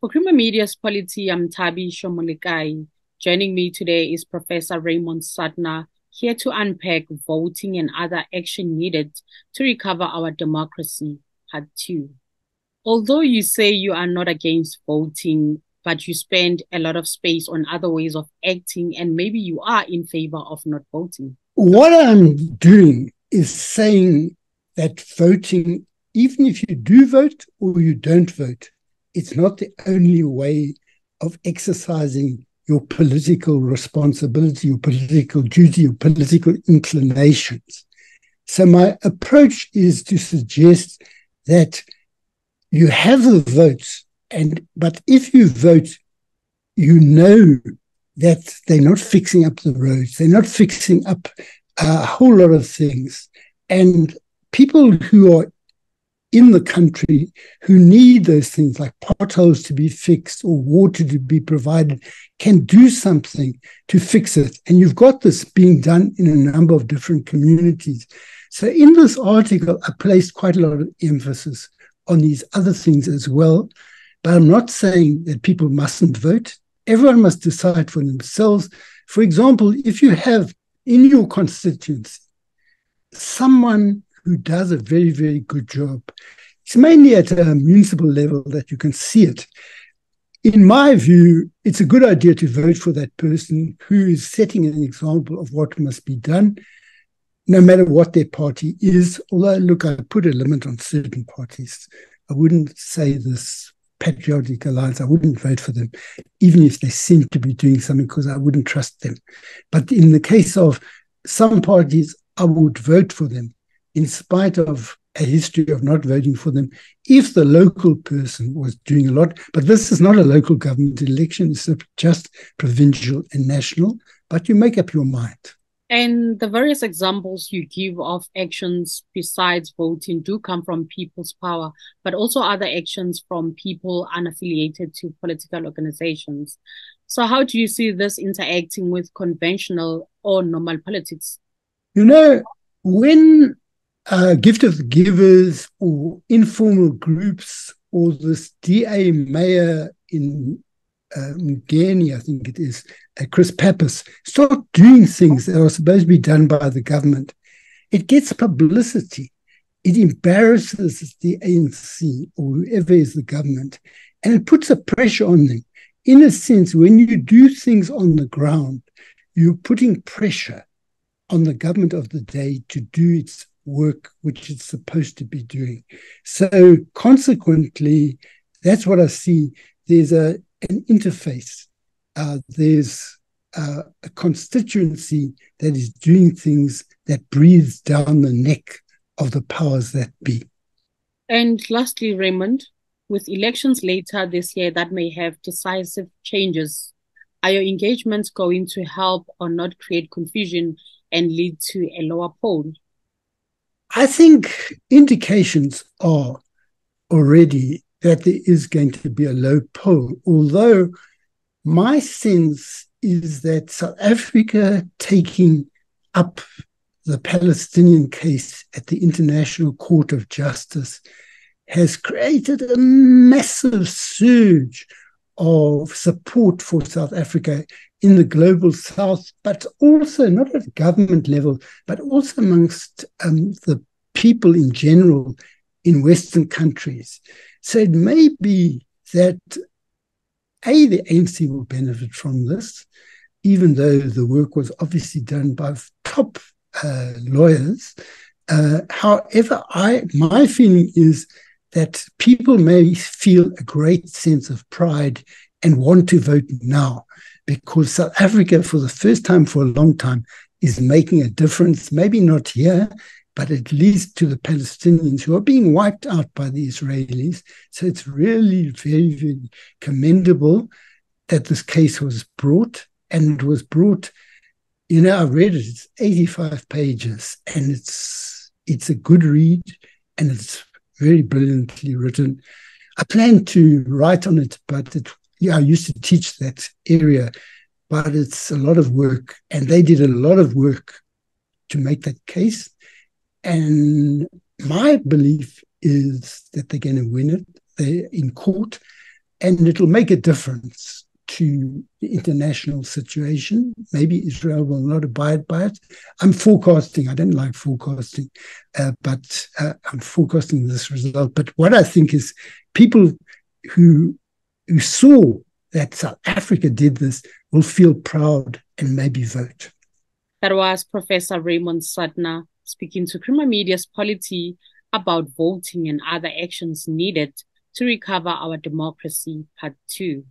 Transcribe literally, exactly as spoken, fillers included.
For Creamer Media's Polity, I'm Tabi Shomolekai. Joining me today is Professor Raymond Suttner, here to unpack voting and other action needed to recover our democracy, part two. Although you say you are not against voting, but you spend a lot of space on other ways of acting, and maybe you are in favor of not voting. What I'm doing is saying that voting, even if you do vote or you don't vote, it's not the only way of exercising your political responsibility, your political duty, your political inclinations. So my approach is to suggest that you have the votes, and but if you vote, you know that they're not fixing up the roads, they're not fixing up a whole lot of things. And people who are in the country who need those things like potholes to be fixed or water to be provided can do something to fix it. And you've got this being done in a number of different communities. So in this article, I placed quite a lot of emphasis on these other things as well. But I'm not saying that people mustn't vote. Everyone must decide for themselves. For example, if you have in your constituency someone who does a very, very good job. It's mainly at a municipal level that you can see it. In my view, it's a good idea to vote for that person who is setting an example of what must be done, no matter what their party is. Although, look, I put a limit on certain parties. I wouldn't say this Patriotic Alliance, I wouldn't vote for them, even if they seem to be doing something, because I wouldn't trust them. But in the case of some parties, I would vote for them, in spite of a history of not voting for them, if the local person was doing a lot. But this is not a local government election, it's just provincial and national, but you make up your mind. And the various examples you give of actions besides voting do come from people's power, but also other actions from people unaffiliated to political organizations. So how do you see this interacting with conventional or normal politics? You know, when Uh, Gift of the Givers or informal groups or this D A mayor in uh, Mogale, I think it is, uh, Chris Pappas, start doing things that are supposed to be done by the government. It gets publicity. It embarrasses the A N C or whoever is the government, and it puts a pressure on them. In a sense, when you do things on the ground, you're putting pressure on the government of the day to do its work which it's supposed to be doing. So consequently, that's what I see. There's a, an interface. Uh, there's a, a constituency that is doing things that breathes down the neck of the powers that be. And lastly, Raymond, with elections later this year that may have decisive changes, are your engagements going to help or not create confusion and lead to a lower poll? I think indications are already that there is going to be a low poll, although my sense is that South Africa taking up the Palestinian case at the International Court of Justice has created a massive surge of support for South Africa in the global south, but also not at government level, but also amongst um, the people in general in Western countries. So it may be that A, the A N C will benefit from this, even though the work was obviously done by top uh, lawyers. Uh, however, I my feeling is that people may feel a great sense of pride and want to vote now, because South Africa, for the first time for a long time, is making a difference, maybe not here, but at least to the Palestinians who are being wiped out by the Israelis. So it's really very, very commendable that this case was brought, and it was brought, you know, I read it, it's eighty-five pages, and it's it's a good read, and it's very brilliantly written. I plan to write on it, but it, yeah, I used to teach that area, but it's a lot of work, and they did a lot of work to make that case. And my belief is that they're going to win it. They're in court. and it'll make a difference to the international situation. Maybe Israel will not abide by it. I'm forecasting. I don't like forecasting, uh, but uh, I'm forecasting this result. But what I think is people who who saw that South Africa did this will feel proud and maybe vote. That was Professor Raymond Suttner speaking to Creamer Media's Polity about voting and other actions needed to recover our democracy, part two.